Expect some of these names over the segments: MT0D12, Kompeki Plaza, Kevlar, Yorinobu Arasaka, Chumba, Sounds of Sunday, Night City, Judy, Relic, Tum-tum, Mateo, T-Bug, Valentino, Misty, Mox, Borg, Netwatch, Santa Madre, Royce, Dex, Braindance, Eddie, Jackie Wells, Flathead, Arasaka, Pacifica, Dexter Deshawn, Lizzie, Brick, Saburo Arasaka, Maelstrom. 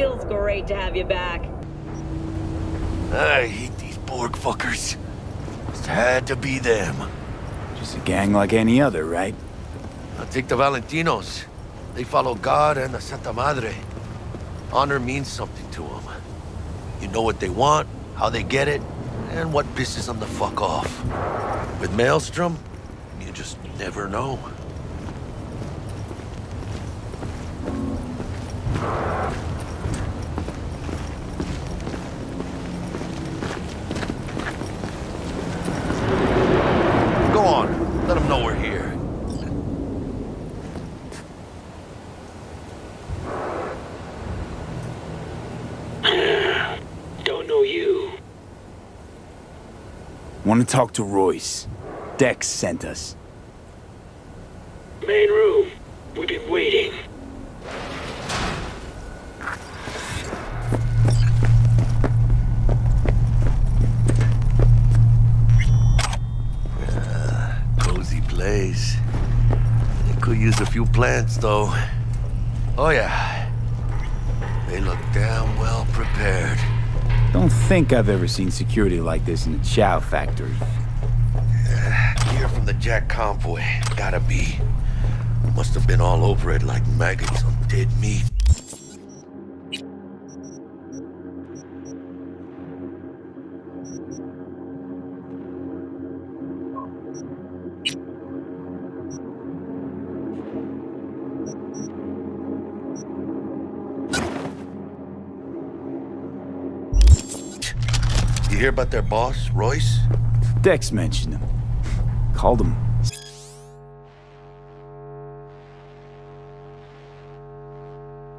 feels great to have you back. I hate these Borg fuckers. Just had to be them. Just a gang like any other, right? I'll take the Valentinos. They follow God and the Santa Madre. Honor means something to them. You know what they want, how they get it, and what pisses them the fuck off. With Maelstrom, you just never know. Go on, let them know we're here. Don't know you. Want to talk to Royce. Dex sent us. Main room. We've been waiting. Cozy place. They could use a few plants, though. Oh, yeah. They look damn well prepared. Don't think I've ever seen security like this in a chow factory. Here from the Jack convoy. Gotta be. Must have been all over it like maggots on dead meat. You hear about their boss, Royce? Dex mentioned him. Called him.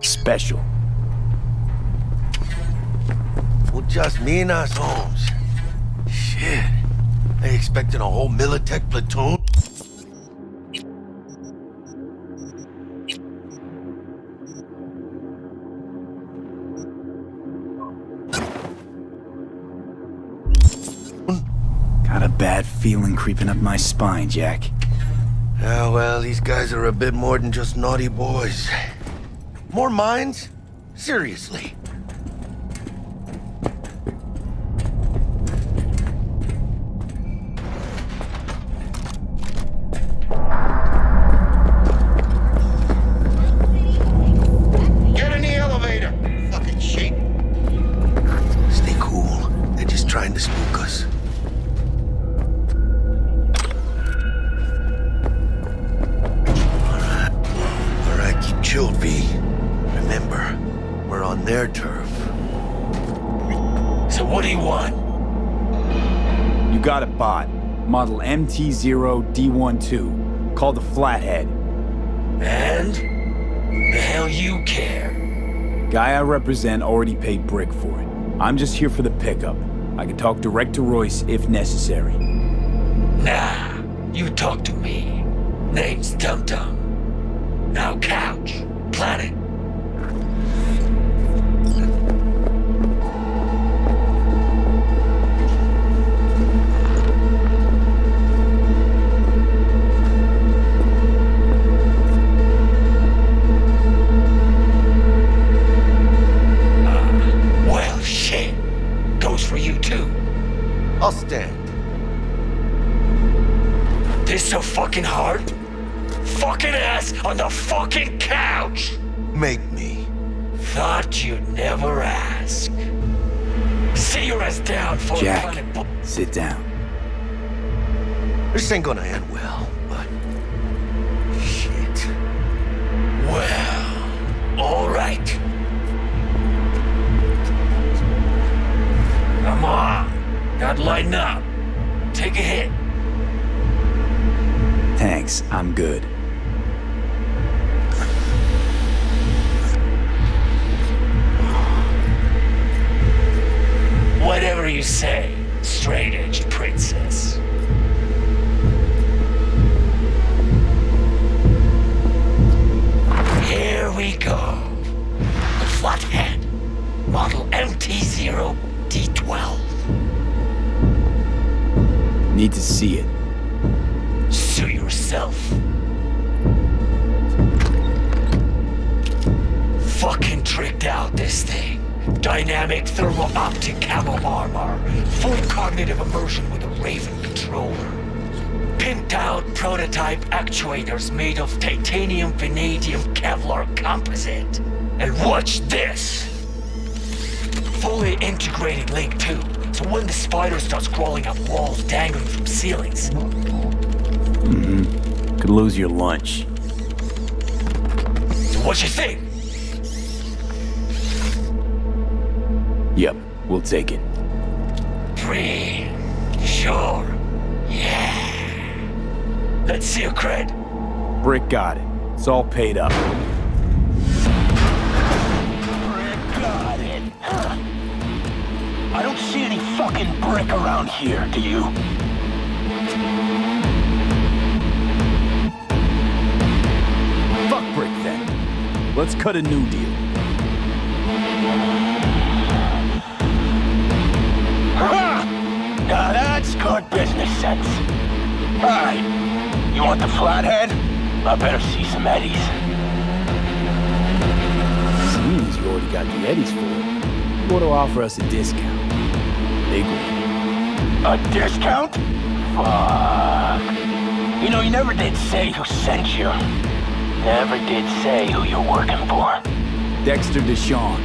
Special. Well, just me and us, Holmes. Shit. They expecting a whole Militech platoon? Got a bad feeling creeping up my spine, Jack. Oh, well, these guys are a bit more than just naughty boys. More mines? Seriously. Get in the elevator, fucking sheep. Stay cool. They're just trying to spook us. All right, keep chill, V. Remember, we're on their turf. So what do you want? You got a bot. Model MT0D12. Called the Flathead. And? The hell you care? Guy I represent already paid Brick for it. I'm just here for the pickup. I can talk direct to Royce if necessary. Nah, you talk to me. Name's Tum-tum. Now couch, planet. I'll stand. This so fucking hard? Fucking ass on the fucking couch! Make me. Thought you'd never ask. See your ass down for Jack, a planet. Sit down. This ain't gonna end well, but... Shit. Well, alright. Come on. Not lighten up. Take a hit. Thanks, I'm good. Whatever you say, straight-edged princess. Here we go. The Flathead, model MT0D12. Need to see it. Sue yourself. fucking tricked out this thing. Dynamic thermo-optic camo armor. Full cognitive immersion with a Raven controller. Pinned-down prototype actuators made of titanium vanadium Kevlar composite. And watch this! Fully integrated link too, so when the spider starts crawling up walls dangling from ceilings... Could lose your lunch. So what you think? Yep, we'll take it. Free. Sure. Yeah. Let's see your cred. Brick got it. It's all paid up. Brick got it. I don't see any fucking Brick around here, do you? Fuck Brick then. Let's cut a new deal. Now that's good business sense. Alright, you want the Flathead? I better see some Eddies. Seems you already got the Eddies for it. You want to offer us a discount. Big one. A discount? Fuck. You know, you never did say who sent you. Never did say who you're working for. Dexter Deshawn.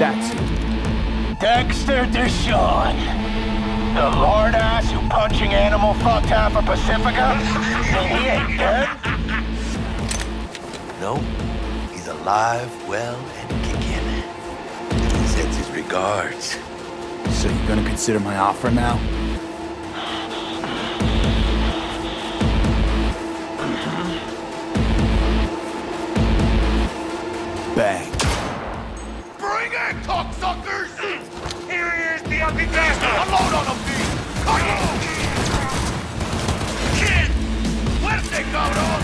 That's it. Dexter Deshawn. The lord ass who punching animal fucked half of Pacifica? And he ain't dead? No, he's alive, well, and kicking. He sends his regards. So you're gonna consider my offer now? Bang. Bring it, cocksuckers! Here he is, the ugly bastard! Unload on him, dude! Kid! Where's they going on?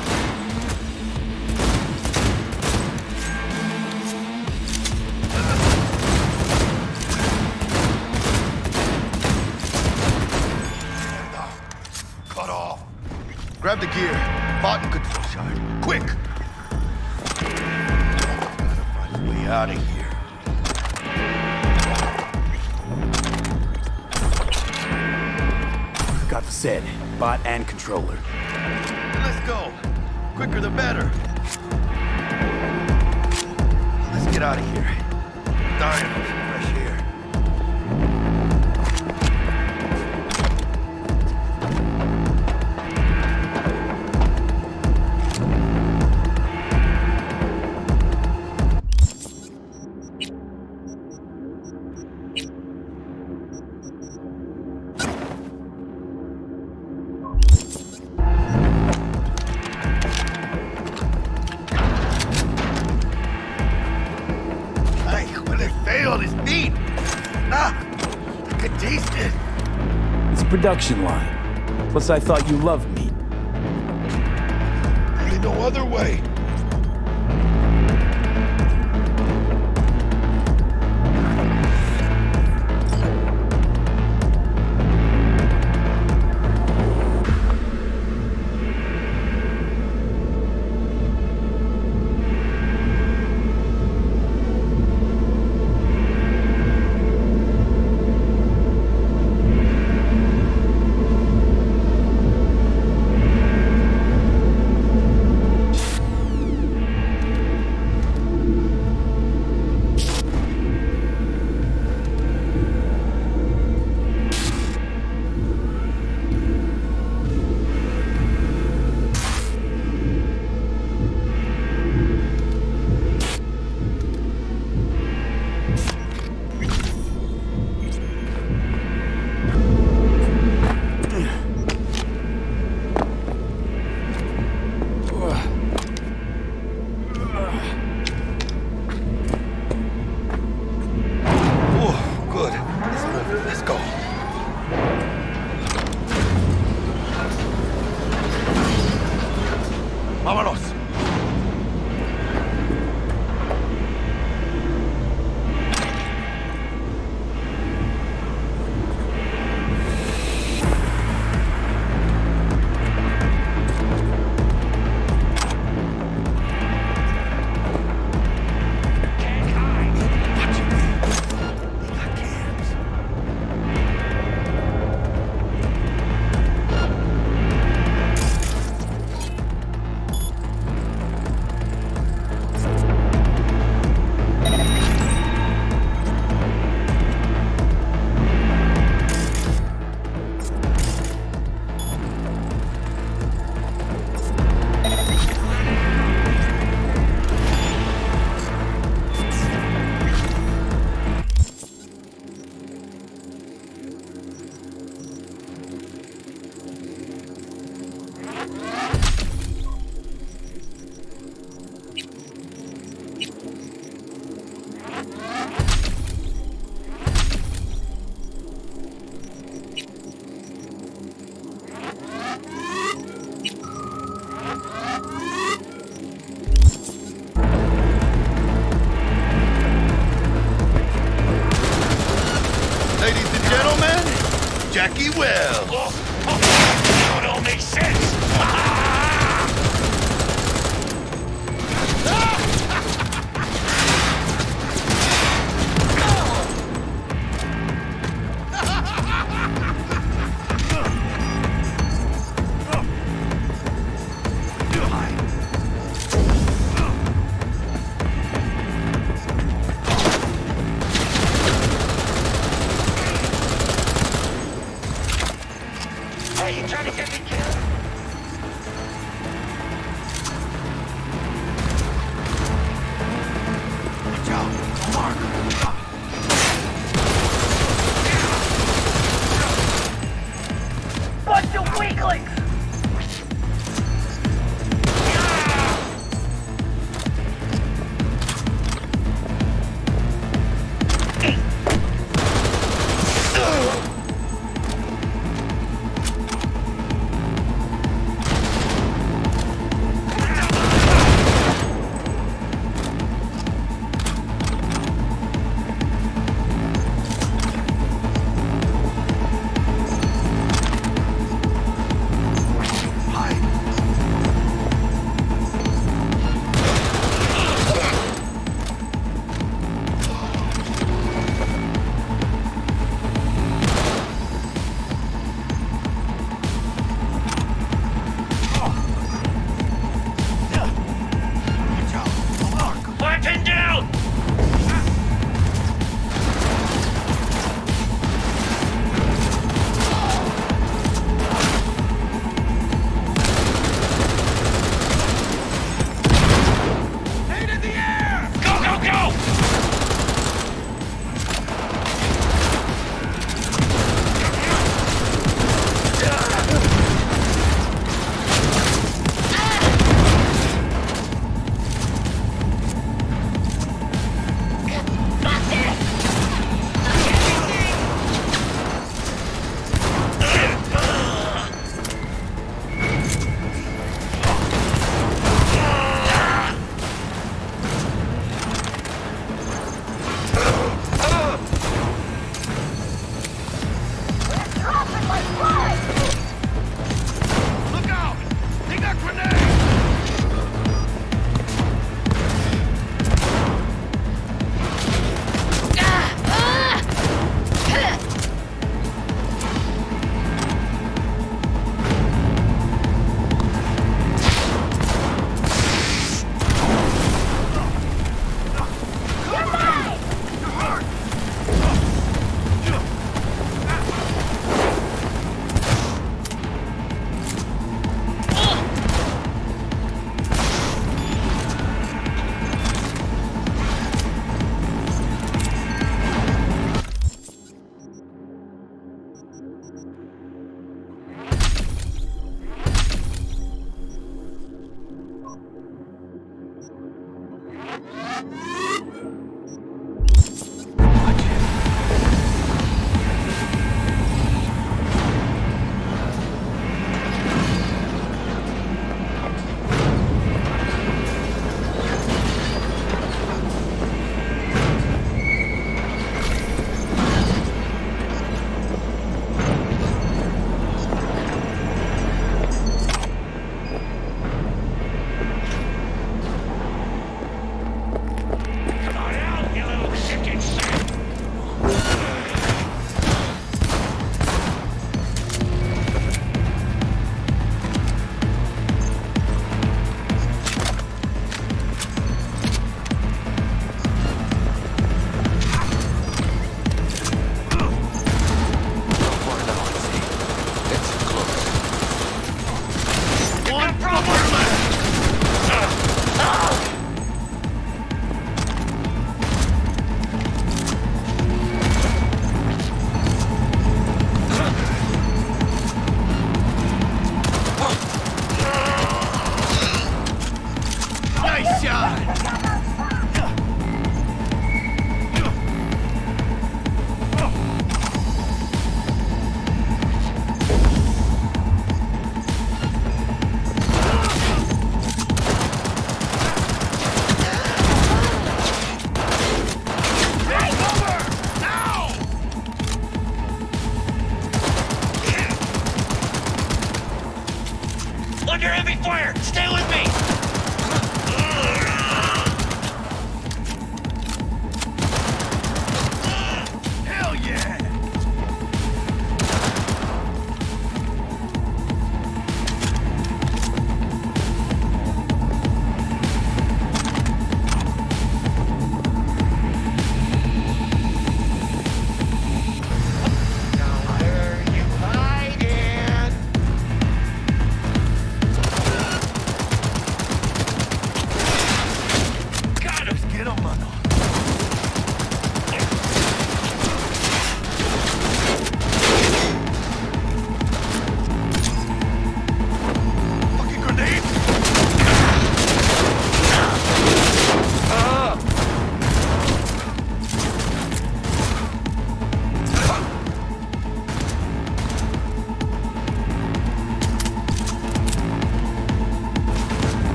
Stand up. Cut off. Grab the gear. Martin could shine. Quick! Gotta find a way out of here. Got the set, bot and controller. Let's go. Quicker the better. Let's get out of here. Dying for some fresh production line. Plus, I thought you loved me. Ain't no other way. Jackie Wells. Oh, it all makes sense.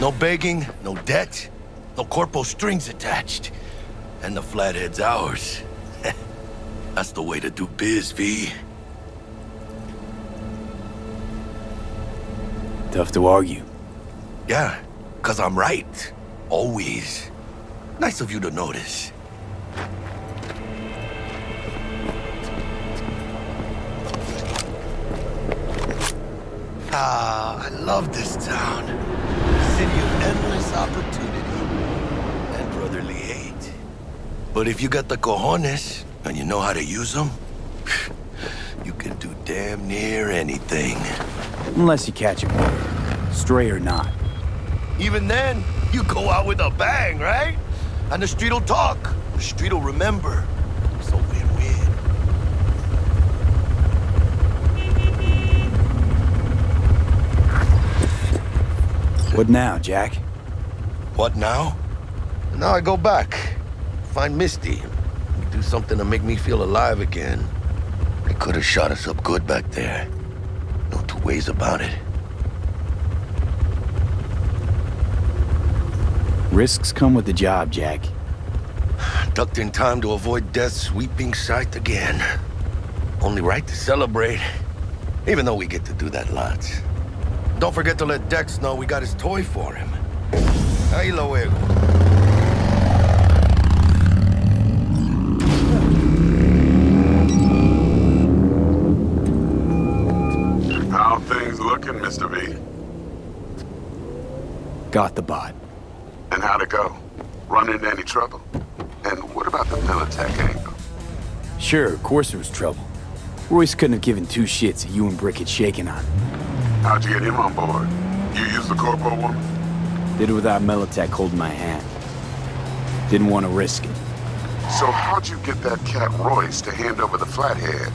No begging, no debt, no corpo strings attached. And the Flathead's ours. That's the way to do biz, V. Tough to argue. Yeah, 'cause I'm right. Always. Nice of you to notice. Ah, I love this town. City of endless opportunity and brotherly hate. But if you got the cojones and you know how to use them, you can do damn near anything. Unless you catch him, stray or not. Even then, you go out with a bang, right? And the street'll talk. The street'll remember. So win-win. What now, Jack? What now? Now I go back, find Misty, do something to make me feel alive again. They could have shot us up good back there. No two ways about it. Risks come with the job, Jack. Ducked in time to avoid death's sweeping sight again. Only right to celebrate, even though we get to do that lots. Don't forget to let Dex know we got his toy for him. Ahí luego. Looking, Mr. V. Got the bot. And how'd it go? Run into any trouble? And what about the Militech angle? Sure, of course there was trouble. Royce couldn't have given two shits that you and Brick had shaken on. How'd you get him on board? You used the corpo woman? Did it without Militech holding my hand. Didn't want to risk it. So how'd you get that cat Royce to hand over the Flathead?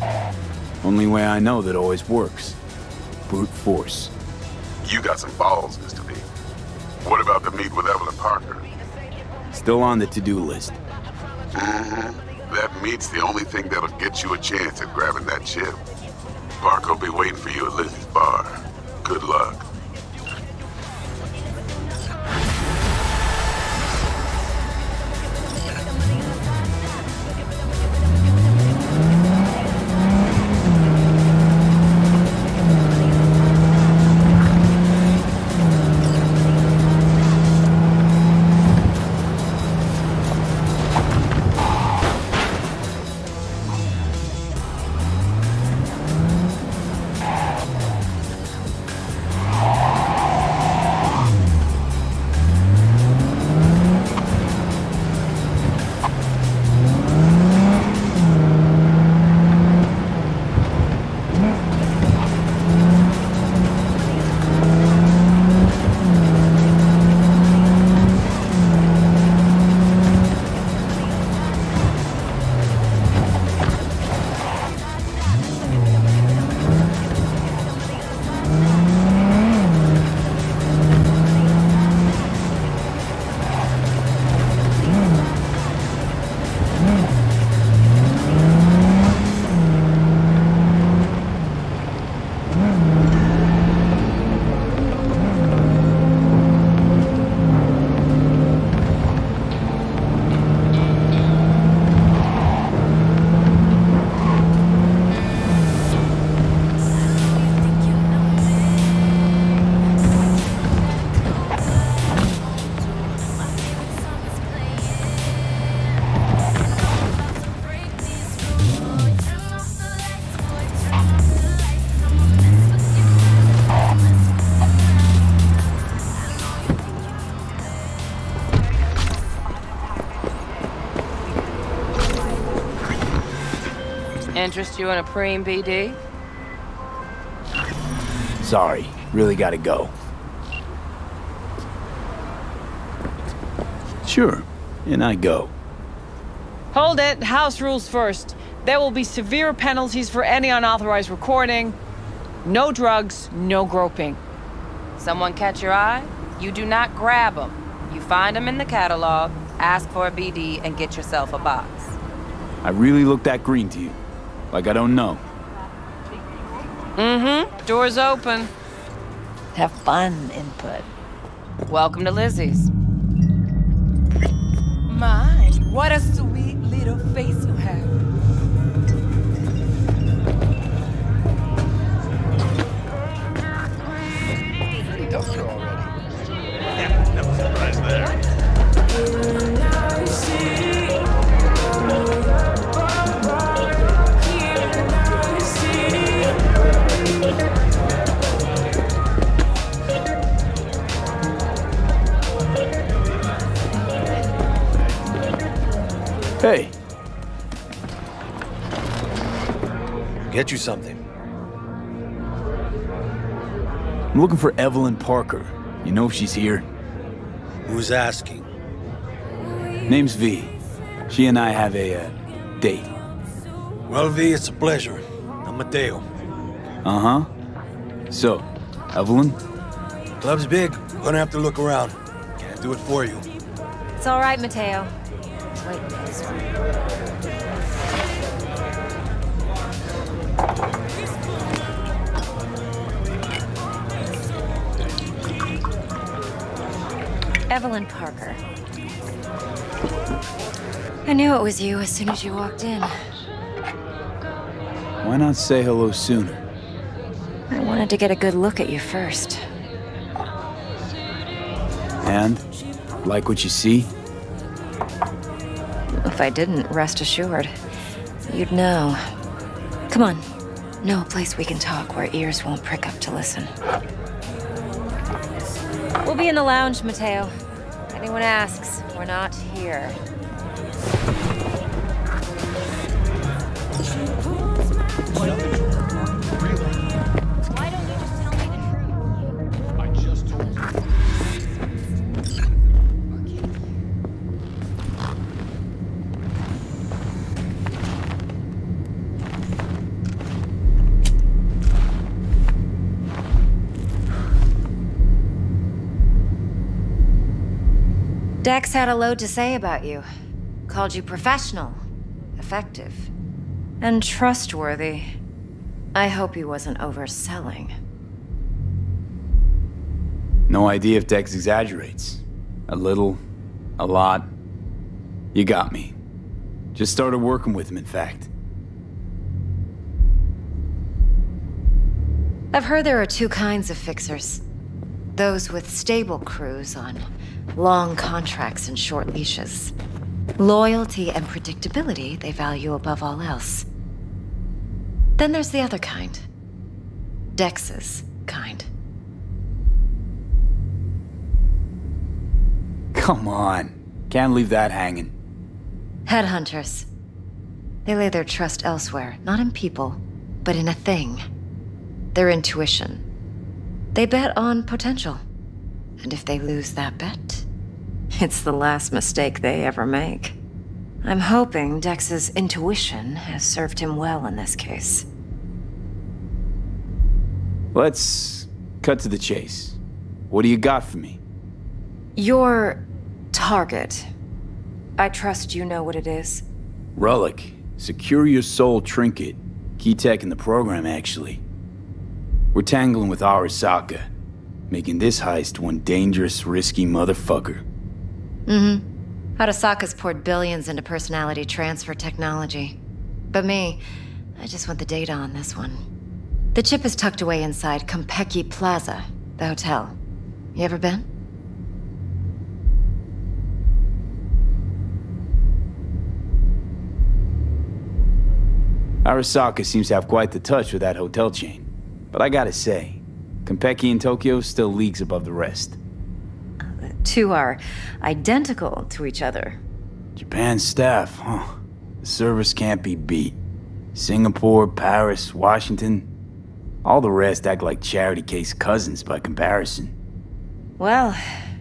Only way I know that always works. Brute force. You got some balls, Mr. V. What about the meet with Evelyn Parker? Still on the to-do list. Mm-hmm. That meet's the only thing that'll get you a chance at grabbing that chip. Parker'll be waiting for you at Lizzie's bar. Good luck. Interest you in a preem, BD? Sorry, really gotta go. Sure, and I go. Hold it, house rules first. There will be severe penalties for any unauthorized recording. No drugs, no groping. Someone catch your eye? You do not grab them. You find them in the catalog, ask for a BD, and get yourself a box. I really look that green to you. Like I don't know. Mm-hmm. Door's open. Have fun, input. Welcome to Lizzie's. My, what a sweet little face you have. Hey. Get you something. I'm looking for Evelyn Parker. You know if she's here? Who's asking? Name's V. She and I have a date. Well, V, it's a pleasure. I'm Mateo. Uh-huh. So, Evelyn? Club's big. Gonna have to look around. Can't do it for you. It's all right, Mateo. Wait, this one. Evelyn Parker. I knew it was you as soon as you walked in. Why not say hello sooner? I wanted to get a good look at you first. And? Like what you see? If I didn't, rest assured, you'd know. Come on. Know a place we can talk where ears won't prick up to listen. We'll be in the lounge, Mateo. If anyone asks, we're not here. Why don't you just tell me the truth? I just told you. Dex had a load to say about you. Called you professional, effective, and trustworthy. I hope he wasn't overselling. No idea if Dex exaggerates. A little, a lot. You got me. Just started working with him, in fact. I've heard there are two kinds of fixers. Those with stable crews on long contracts and short leashes. Loyalty and predictability they value above all else. Then there's the other kind. Dex's kind. Come on. Can't leave that hanging. Headhunters. They lay their trust elsewhere, not in people, but in a thing. Their intuition. They bet on potential. And if they lose that bet, it's the last mistake they ever make. I'm hoping Dex's intuition has served him well in this case. Let's cut to the chase. What do you got for me? Your target. I trust you know what it is. Relic. Secure your soul trinket. Key tech in the program, actually. We're tangling with Arasaka. Making this heist one dangerous, risky motherfucker. Mm-hmm. Arasaka's poured billions into personality transfer technology. But me, I just want the data on this one. The chip is tucked away inside Kompeki Plaza, the hotel. You ever been? Arasaka seems to have quite the touch with that hotel chain. But I gotta say, Kompeki in Tokyo still leagues above the rest. The two are identical to each other. Japan's staff, huh? The service can't be beat. Singapore, Paris, Washington. All the rest act like charity case cousins by comparison. Well,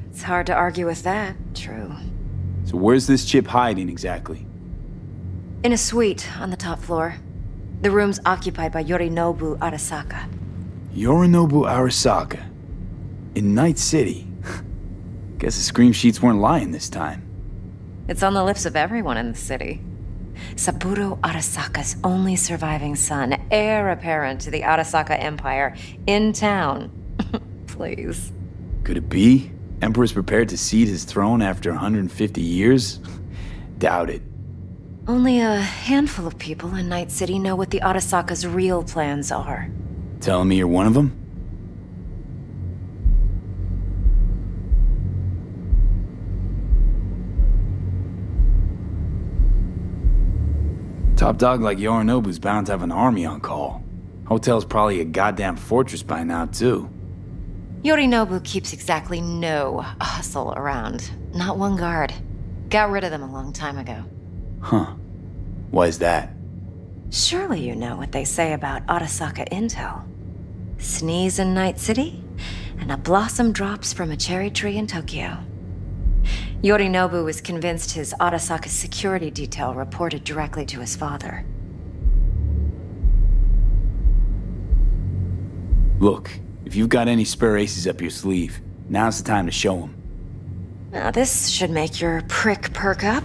it's hard to argue with that, true. So where's this chip hiding exactly? In a suite on the top floor. The room's occupied by Yorinobu Arasaka. Yorinobu Arasaka. In Night City. Guess the Scream Sheets weren't lying this time. It's on the lips of everyone in the city. Saburo Arasaka's only surviving son, heir apparent to the Arasaka Empire, in town. Please. Could it be Emperor's prepared to cede his throne after 150 years? Doubt it. Only a handful of people in Night City know what the Arasaka's real plans are. Telling me you're one of them? Top dog like Yorinobu's bound to have an army on call. Hotel's probably a goddamn fortress by now, too. Yorinobu keeps exactly no hustle around. Not one guard. Got rid of them a long time ago. Huh. Why's that? Surely you know what they say about Arasaka intel. Sneeze in Night City, and a blossom drops from a cherry tree in Tokyo. Yorinobu was convinced his Arasaka's security detail reported directly to his father. Look, if you've got any spare aces up your sleeve, now's the time to show them. Now this should make your prick perk up.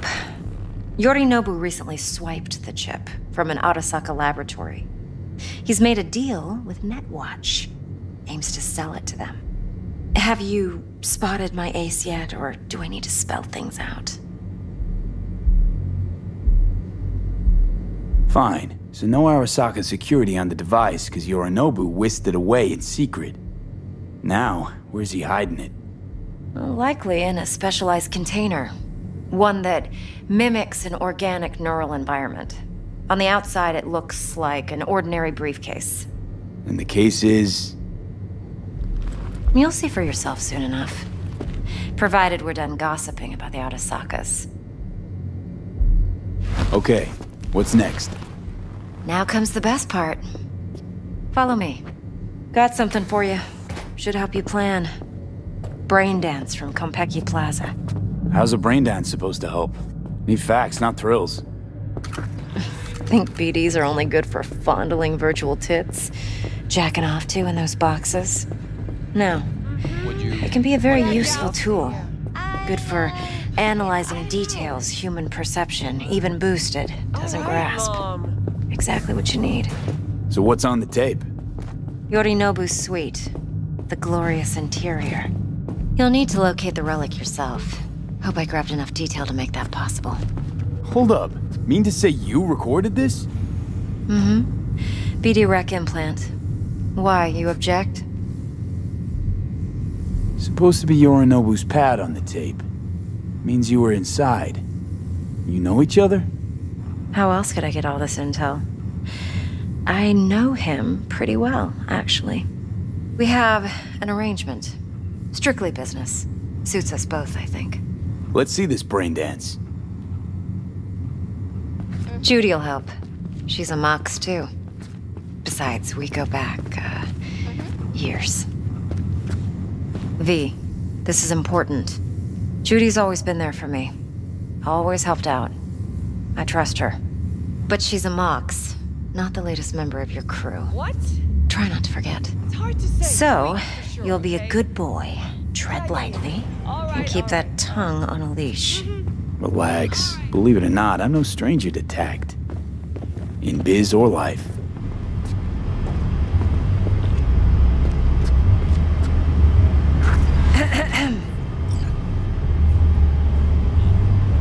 Yorinobu recently swiped the chip from an Arasaka laboratory. He's made a deal with Netwatch. Aims to sell it to them. Have you spotted my ace yet, or do I need to spell things out? Fine. So no Arasaka security on the device, because Yorinobu whisked it away in secret. Now, where's he hiding it? Likely in a specialized container. One that mimics an organic neural environment. On the outside, it looks like an ordinary briefcase. And the case is... You'll see for yourself soon enough. Provided we're done gossiping about the Arasakas. Okay, what's next? Now comes the best part. Follow me. Got something for you. Should help you plan. Braindance from Kompeki Plaza. How's a braindance supposed to help? Need facts, not thrills. Think BDs are only good for fondling virtual tits? Jacking off to in those boxes? No. It can be a very useful tool. Good for analyzing details human perception, even boosted, doesn't grasp. Exactly what you need. So what's on the tape? Yorinobu's suite. The glorious interior. You'll need to locate the relic yourself. Hope I grabbed enough detail to make that possible. Hold up. Mean to say you recorded this? Mm-hmm. BD rec implant. Why, you object? Supposed to be Yorinobu's pad on the tape. Means you were inside. You know each other? How else could I get all this intel? I know him pretty well, actually. We have an arrangement. Strictly business. Suits us both, I think. Let's see this braindance. Judy'll help. She's a Mox, too. Besides, we go back, years. V, this is important. Judy's always been there for me. Always helped out. I trust her. But she's a Mox, not the latest member of your crew. What? Try not to forget. It's hard to say. So, sure, you'll be a good boy. Tread lightly, and keep that tongue on a leash. Relax. Believe it or not, I'm no stranger to tact. In biz or life.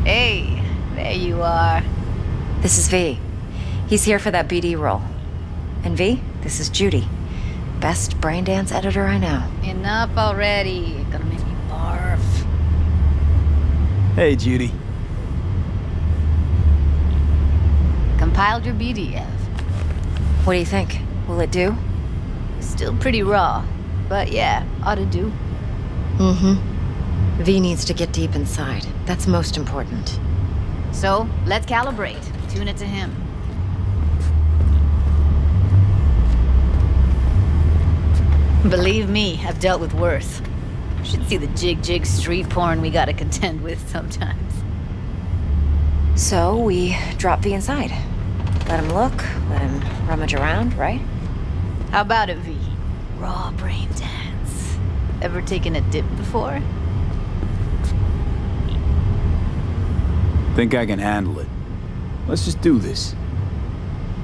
Hey, there you are. This is V. He's here for that BD role. And V, this is Judy. Best braindance editor I know. Enough already. You're gonna make me barf. Hey, Judy. Compiled your BDF. What do you think? Will it do? Still pretty raw. But yeah, ought to do. Mm-hmm. V needs to get deep inside. That's most important. So, let's calibrate. Tune it to him. Believe me, I've dealt with worse. Should see the jig-jig street porn we gotta contend with sometimes. So, we drop V inside. Let him look, let him rummage around, right? How about it, V? Raw brain dance. Ever taken a dip before? Think I can handle it. Let's just do this.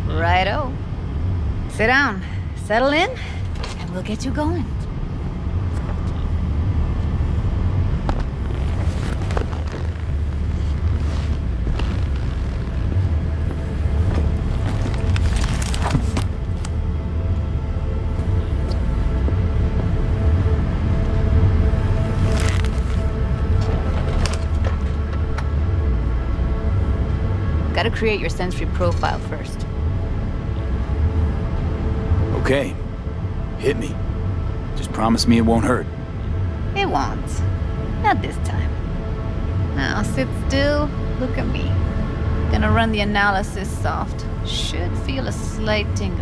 Righto. Sit down, settle in, and we'll get you going. Gotta create your sensory profile first. Okay. Hit me. Just promise me it won't hurt. It won't. Not this time. Now sit still, look at me. Gonna run the analysis soft. Should feel a slight tingle.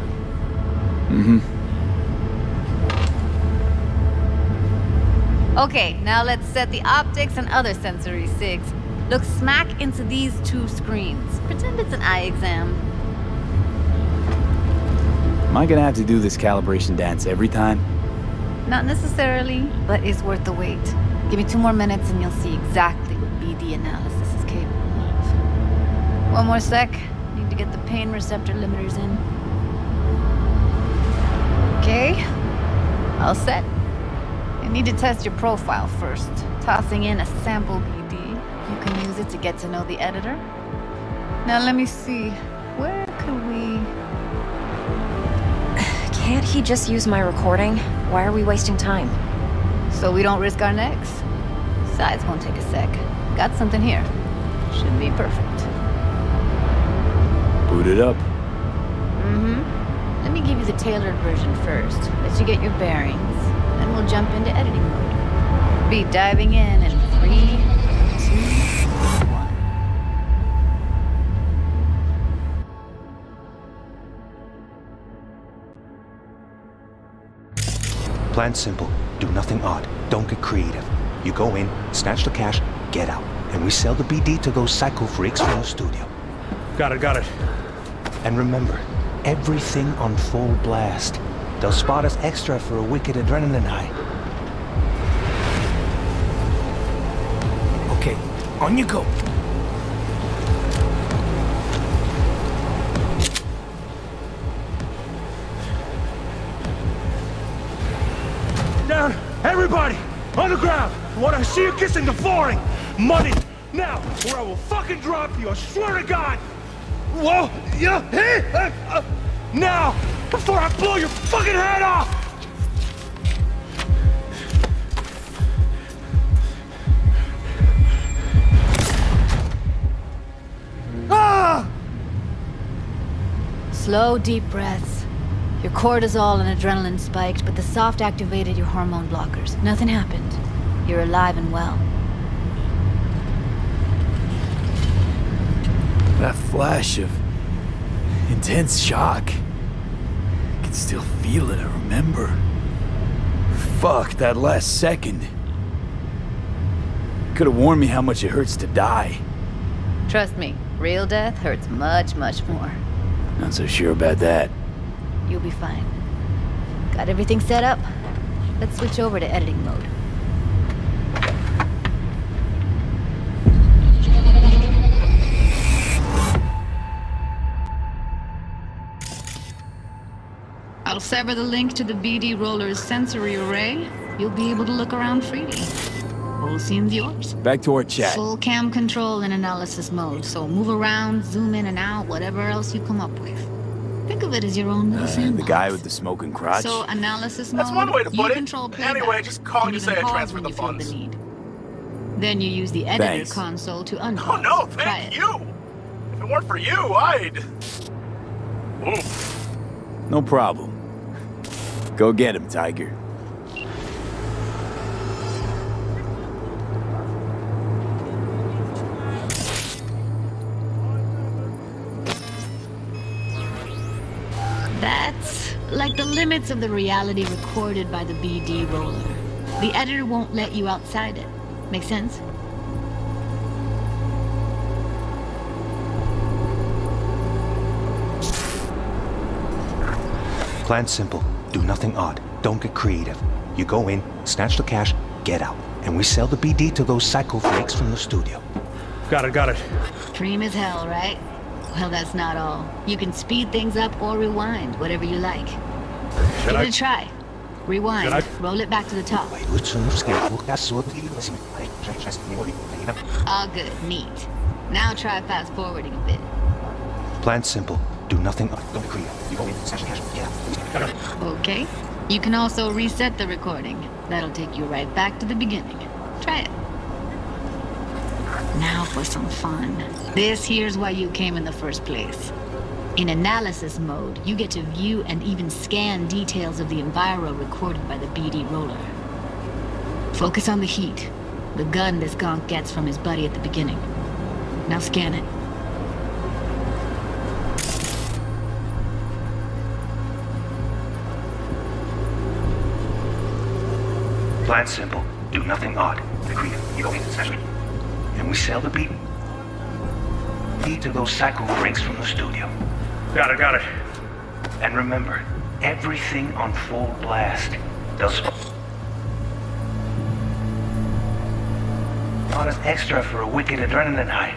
Okay, now let's set the optics and other sensory sigs. Look smack into these two screens. Pretend it's an eye exam. Am I gonna have to do this calibration dance every time? Not necessarily, but it's worth the wait. Give me 2 more minutes and you'll see exactly what BD analysis is capable of. 1 more sec. Need to get the pain receptor limiters in. Okay. All set. You need to test your profile first. Tossing in a sample BD. You can use it to get to know the editor. Now let me see. Where could we... Can't he just use my recording? Why are we wasting time? So we don't risk our necks? Besides, won't take a sec. Got something here. Should be perfect. Boot it up. Let me give you the tailored version first. Let you get your bearings. Then we'll jump into editing mode. Be diving in and 3, 2, 1. Plan simple. Do nothing odd. Don't get creative. You go in, snatch the cash, get out. And we sell the BD to those psycho freaks from the studio. Got it, got it. And remember, everything on full blast. They'll spot us extra for a wicked adrenaline high. Okay, on you go. Down, everybody! On the ground! When I see you kissing the flooring! Money! Now, or I will fucking drop you, I swear to God! Whoa! Yeah! Hey! Now! Before I blow your fucking head off! Ah! Slow, deep breaths. Your cortisol and adrenaline spiked, but the soft activated your hormone blockers. Nothing happened. You're alive and well. That flash of intense shock. Still feel it, I remember. Fuck, that last second. Could have warned me how much it hurts to die. Trust me, real death hurts much, much more. Not so sure about that. You'll be fine. Got everything set up? Let's switch over to editing mode. I'll sever the link to the BD roller's sensory array. You'll be able to look around freely. All seems yours. Back to our chat. Full cam control in analysis mode, so move around, zoom in and out, whatever else you come up with. Think of it as your own little sandbox. The guy with the smoking crotch. So analysis mode. That's one way to put it. Anyway, just call and you say I transferred the funds. Then you use the editor console to unpause. Oh no, thank you! If it weren't for you, I'd... Oof. No problem. Go get him, Tiger. That's like the limits of the reality recorded by the BD roller. The editor won't let you outside it. Make sense? Plan simple. Do nothing odd. Don't get creative. You go in, snatch the cash, get out. And we sell the BD to those psycho freaks from the studio. Got it, got it. Dream as hell, right? Well, that's not all. You can speed things up or rewind, whatever you like. Give it a try. Rewind. Roll it back to the top. All good. Neat. Now try fast-forwarding a bit. Plan simple. Do nothing. Don't create. You go in, snatch the cash, get out. Okay. You can also reset the recording. That'll take you right back to the beginning. Try it. Now for some fun. This here's why you came in the first place. In analysis mode, you get to view and even scan details of the enviro recorded by the BD roller. Focus on the heat, the gun this gonk gets from his buddy at the beginning. Now scan it. Plan simple, do nothing odd. Agreed, you don't need the session. And we sell the beat. Need to go cycle breaks from the studio. Got it. And remember, everything on full blast does. Honest extra for a wicked adrenaline high.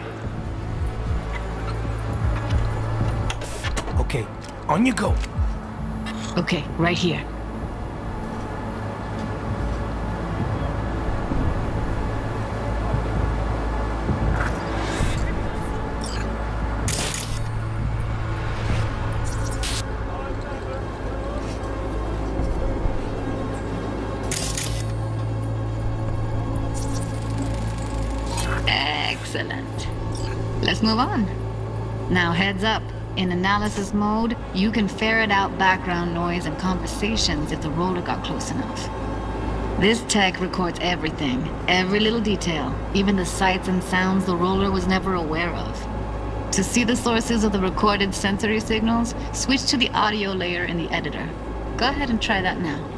Okay, on you go. Okay, right here. Move on. Now heads up. In analysis mode, you can ferret out background noise and conversations if the roller got close enough. This tech records everything, every little detail, even the sights and sounds the roller was never aware of. To see the sources of the recorded sensory signals, switch to the audio layer in the editor. Go ahead and try that now.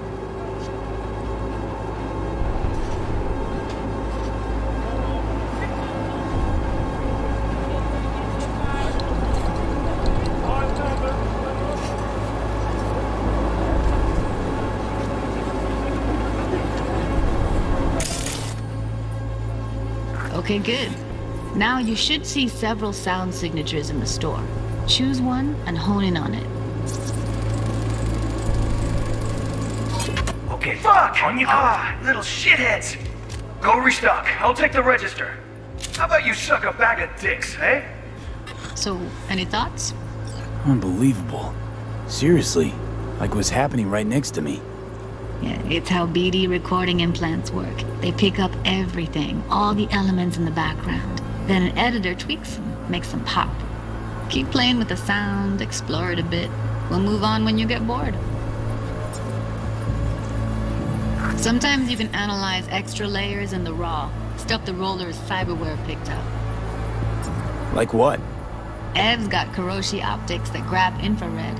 Okay, good. Now you should see several sound signatures in the store. Choose one and hone in on it. Okay, fuck! On you go! Ah, little shitheads! Go restock. I'll take the register. How about you suck a bag of dicks, eh? So, any thoughts? Unbelievable. Seriously, like what's happening right next to me. Yeah, it's how BD recording implants work. They pick up everything, all the elements in the background. Then an editor tweaks them, makes them pop. Keep playing with the sound, explore it a bit. We'll move on when you get bored. Sometimes you can analyze extra layers in the raw, stuff the roller's cyberware picked up. Like what? Ev's got Kuroshi optics that grab infrared,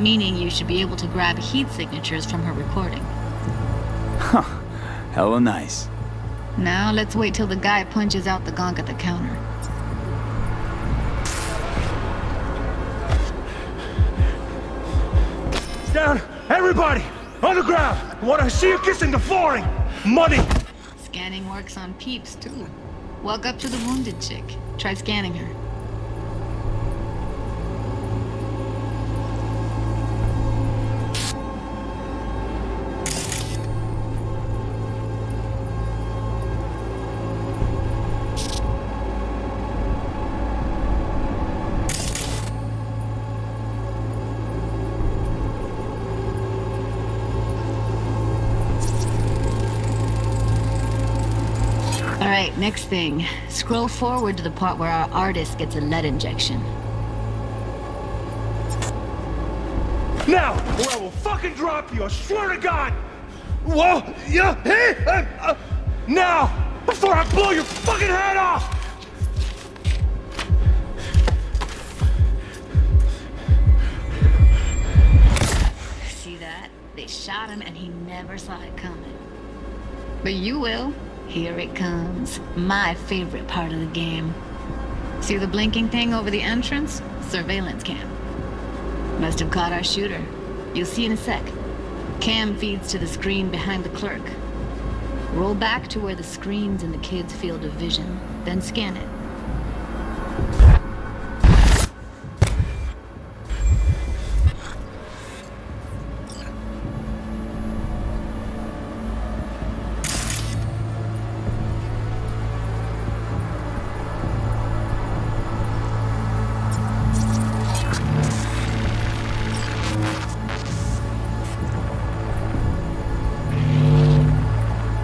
meaning you should be able to grab heat signatures from her recording. Huh. Hella nice. Now let's wait till the guy punches out the gonk at the counter. Down! Everybody! On the ground! I want to see you kissing the flooring! Money! Scanning works on peeps, too. Walk up to the wounded chick. Try scanning her. Next thing, scroll forward to the part where our artist gets a lead injection. Now, or I will fucking drop you, I swear to God! Whoa, yeah, hey! Now, before I blow your fucking head off! See that? They shot him and he never saw it coming. But you will. Here it comes, my favorite part of the game. See the blinking thing over the entrance? Surveillance cam. Must have caught our shooter. You'll see in a sec. Cam feeds to the screen behind the clerk. Roll back to where the screen's in the kid's field of vision, then scan it.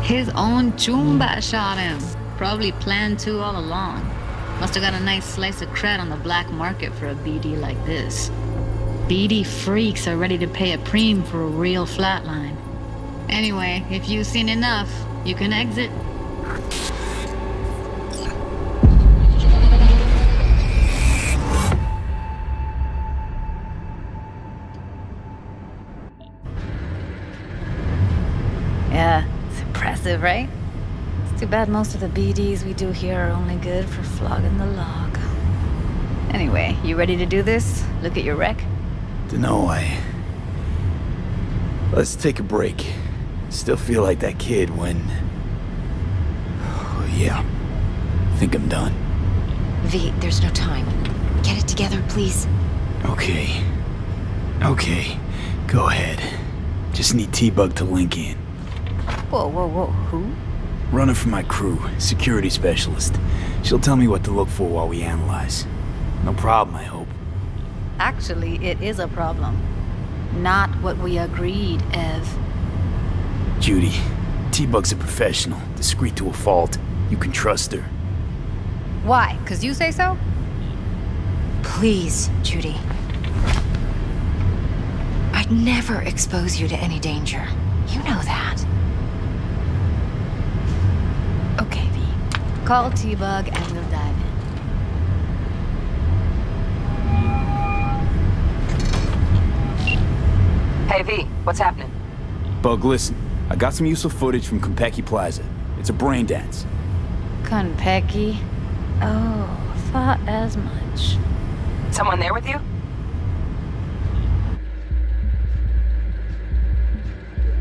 His own Chumba shot him. Probably planned to all along. Must have got a nice slice of cred on the black market for a BD like this. BD freaks are ready to pay a preem for a real flatline. Anyway, if you've seen enough, you can exit. Yeah, it's impressive, right? It's too bad most of the BDs we do here are only good for flogging the log. Anyway, you ready to do this? Look at your wreck? Dunno, Let's take a break. Still feel like that kid when... Oh, yeah. Think I'm done. V, there's no time. Get it together, please. Okay. Okay. Go ahead. Just need T-Bug to link in. Whoa, whoa, whoa. Who? Runner for my crew. Security specialist. She'll tell me what to look for while we analyze. No problem, I hope. Actually, it is a problem. Not what we agreed, Ev. Judy, T-Bug's a professional, discreet to a fault. You can trust her. Why? 'Cause you say so? Please, Judy. I'd never expose you to any danger. You know that. Okay, V. Call T-Bug and we'll dive in. Hey V, what's happening? Bug, listen. I got some useful footage from Kompeki Plaza. It's a Braindance. Kompeki? Oh, thought as much. Someone there with you?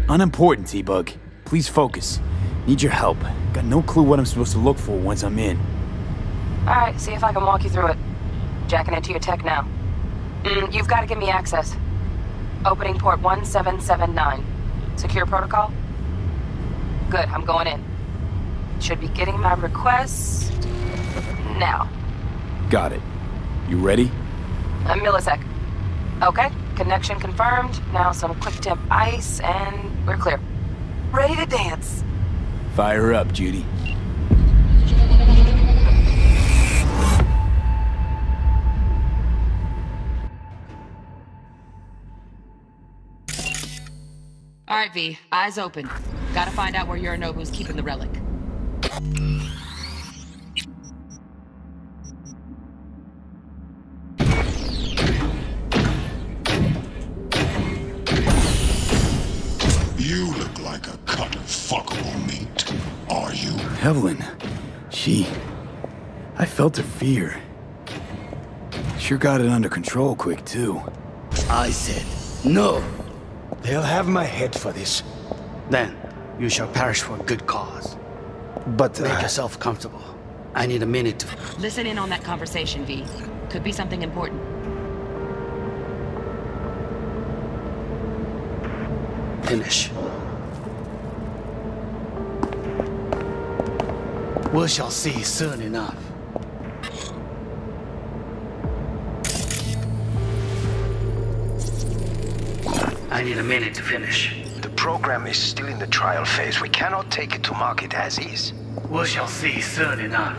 Unimportant, T-Bug. Please focus. Need your help. Got no clue what I'm supposed to look for once I'm in. Alright, see if I can walk you through it. Jacking into your tech now. You've got to give me access. Opening port 1779. Secure protocol? Good, I'm going in. Should be getting my request... now. Got it. You ready? A millisec. Okay, connection confirmed. Now some quick temp ice and we're clear. Ready to dance. Fire up, Judy. All right, V. Eyes open. Gotta find out where Yorinobu's keeping the relic. You look like a cut of fuckable meat, are you? Evelyn. She... I felt her fear. Sure got it under control quick, too. I said, no! They'll have my head for this. Then, you shall perish for a good cause. But, make yourself comfortable. I need a minute to... Listen in on that conversation, V. Could be something important. Finish. We shall see soon enough. I need a minute to finish. The program is still in the trial phase. We cannot take it to market as is. We shall see soon enough.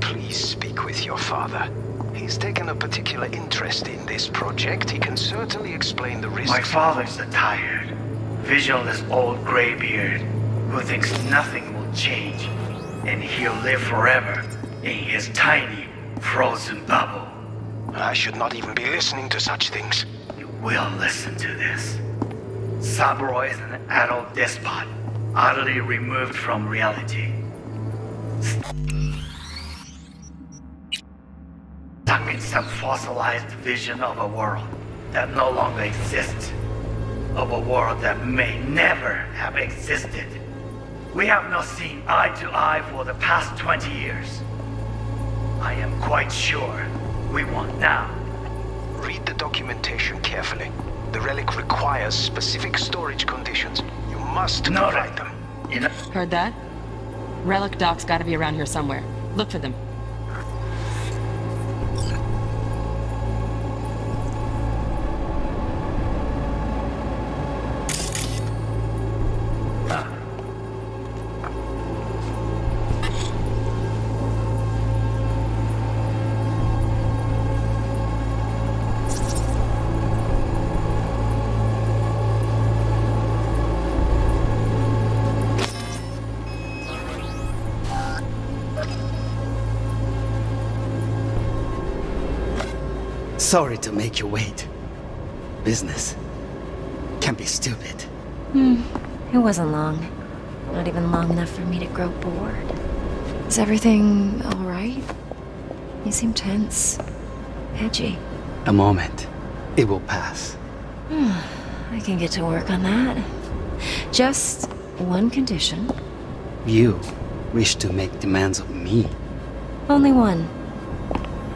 Please speak with your father. He's taken a particular interest in this project. He can certainly explain the risks. My father's a tired, visionless old graybeard who thinks nothing will change, and he'll live forever in his tiny, frozen bubble. I should not even be listening to such things. We'll listen to this. Saburo is an adult despot, utterly removed from reality. Stuck in some fossilized vision of a world that no longer exists. Of a world that may never have existed. We have not seen eye to eye for the past 20 years. I am quite sure we want now. Read the documentation carefully. The relic requires specific storage conditions. You must provide them. Heard that? Relic docs gotta be around here somewhere. Look for them. Sorry to make you wait. Business can be stupid. It wasn't long. Not even long enough for me to grow bored. Is everything all right? You seem tense. Edgy. A moment. It will pass. I can get to work on that. Just one condition. You wish to make demands of me. Only one.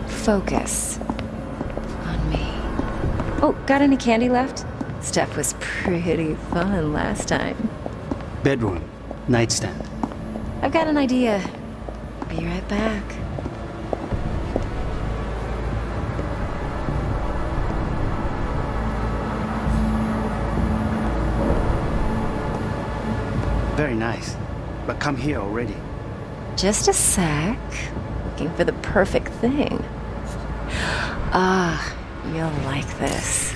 Focus on me. Oh, got any candy left? Stuff was pretty fun last time. Bedroom. Nightstand. I've got an idea. Be right back. Very nice, but come here already. Just a sec. Looking for the perfect thing. Ah, you'll like this.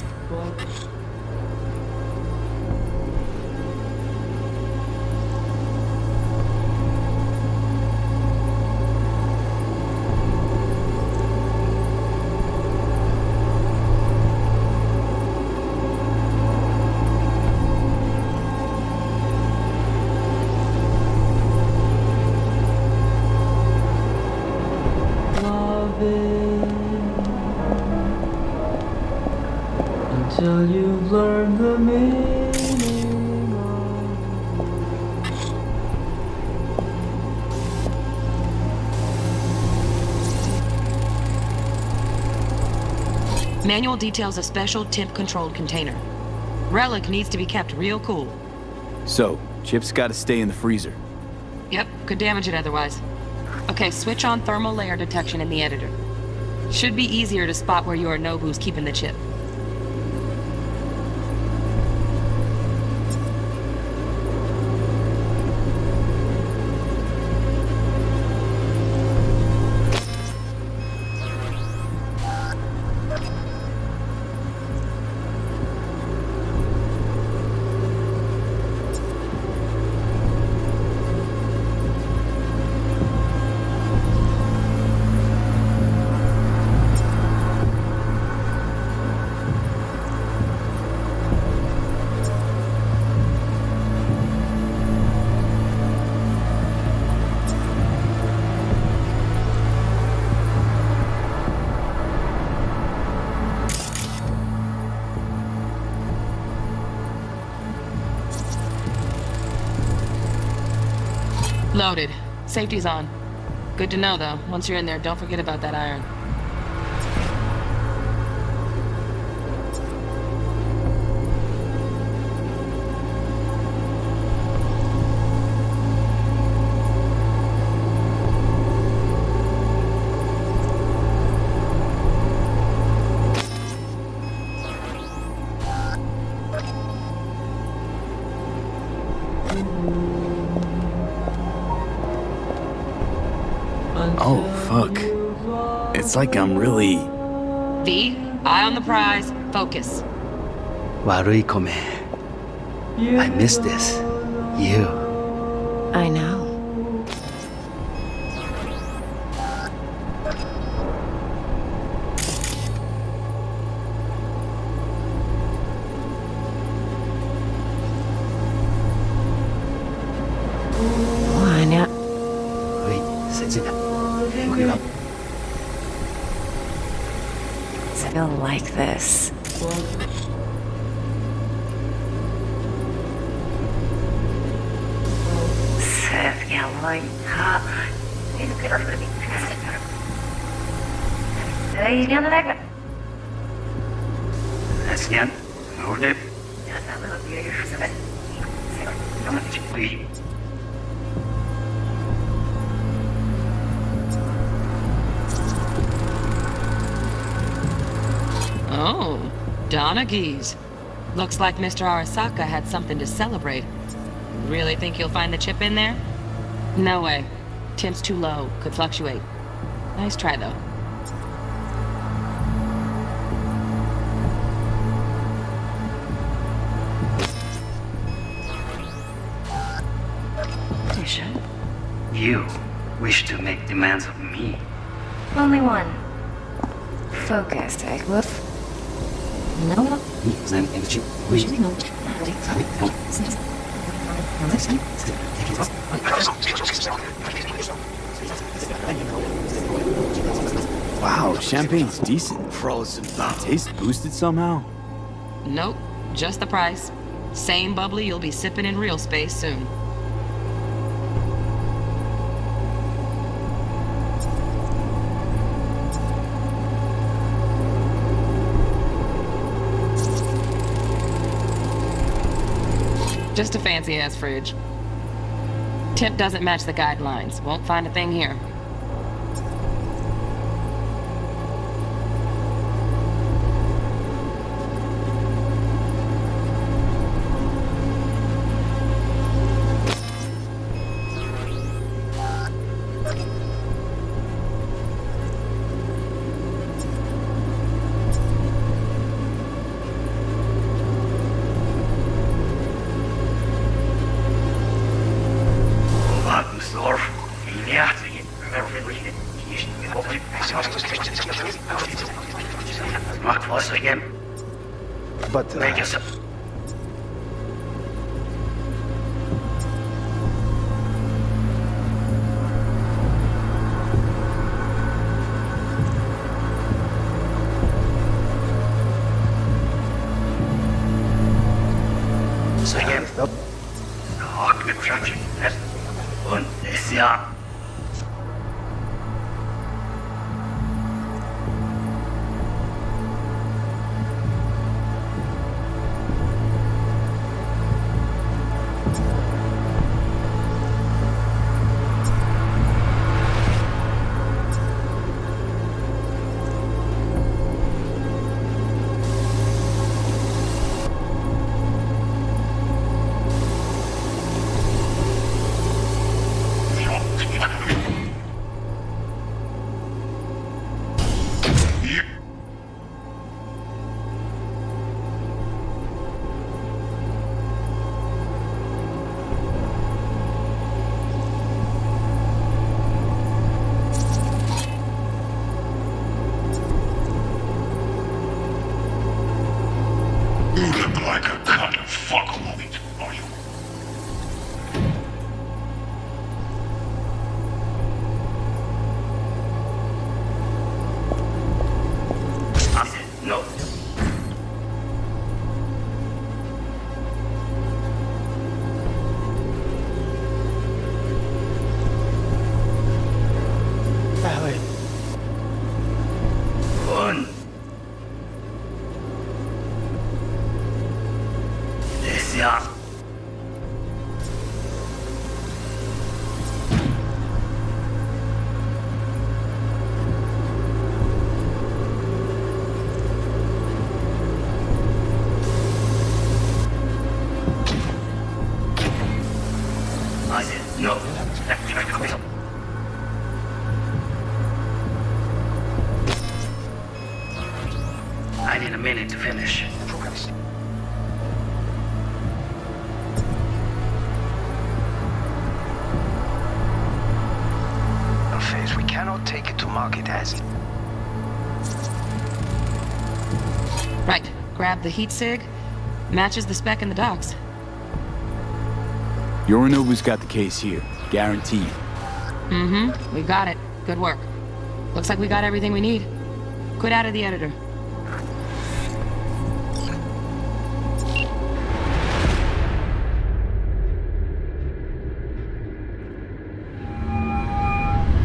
Manual details a special temp-controlled container. Relic needs to be kept real cool. So, Chip's gotta stay in the freezer. Yep, could damage it otherwise. Okay, switch on thermal layer detection in the editor. Should be easier to spot where Yorinobu's keeping the chip. Loaded. Safety's on. Good to know, though. Once you're in there, don't forget about that iron. It's like I'm really... V, eye on the prize, focus. Warui-kome. I miss this. You. I know. Geez. Looks like Mr. Arasaka had something to celebrate. Really think you'll find the chip in there? No way. Temp's too low. Could fluctuate. Nice try, though. You wish to make demands of me. Only one. focused, eh, Wolf? No, wow, champagne's decent. Frozen. Taste boosted somehow? Nope, just the price. Same bubbly you'll be sipping in real space soon. Just a fancy-ass fridge. Tip doesn't match the guidelines. Won't find a thing here. The heat sig matches the spec in the docs. Yorinobu's got the case here, guaranteed. Mm-hmm, we've got it. Good work. Looks like we got everything we need. Quit out of the editor.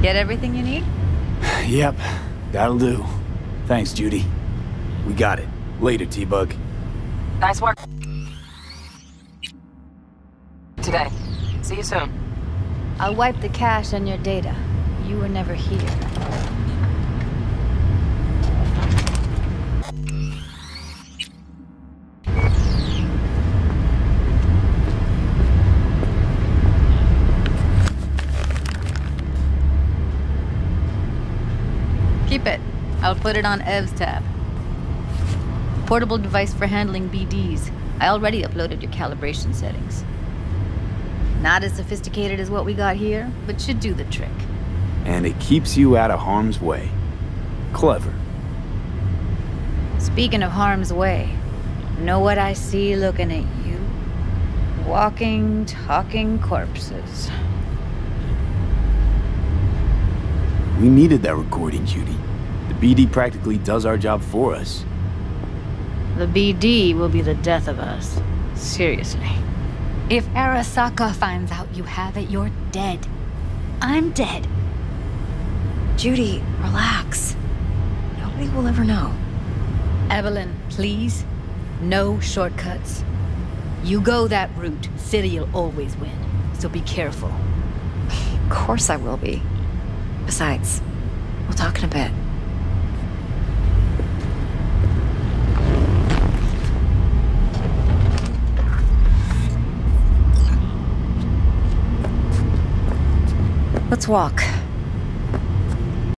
Get everything you need? Yep, that'll do. Thanks, Judy. We got it. Later, T-Bug. Nice work. Today. See you soon. I'll wipe the cache on your data. You were never here. Keep it. I'll put it on Ev's tab. Portable device for handling BDs. I already uploaded your calibration settings. Not as sophisticated as what we got here, but should do the trick. And it keeps you out of harm's way. Clever. Speaking of harm's way, know what I see looking at you? Walking, talking corpses. We needed that recording, Judy. The BD practically does our job for us. The BD will be the death of us. Seriously. If Arasaka finds out you have it, you're dead. I'm dead. Judy, relax. Nobody will ever know. Evelyn, please. No shortcuts. You go that route, City'll always win. So be careful. Of course I will be. Besides, we'll talk in a bit. Let's walk.